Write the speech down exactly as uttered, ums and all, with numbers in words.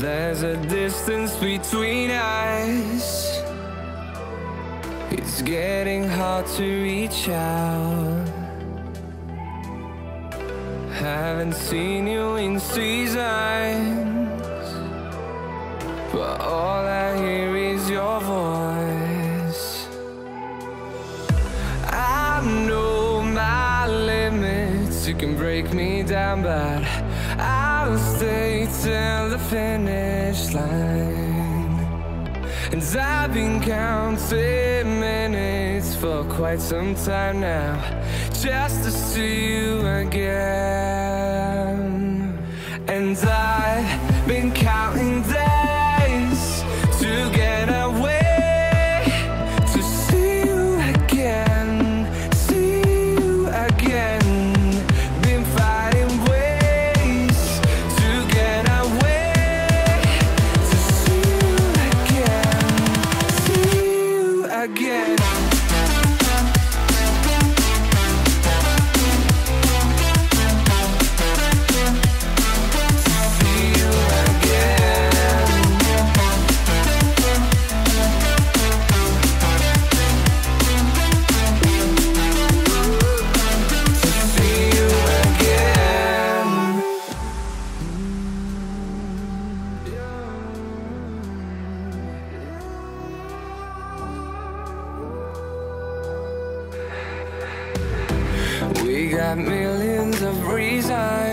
There's a distance between us. It's getting hard to reach out. Haven't seen you in seasons, but all I hear is your voice. I know my limits, you can break me down, but I'll stay till the finish line. And I've been counting minutes for quite some time now, just to see you again. And I've been counting days to get away. Millions of reasons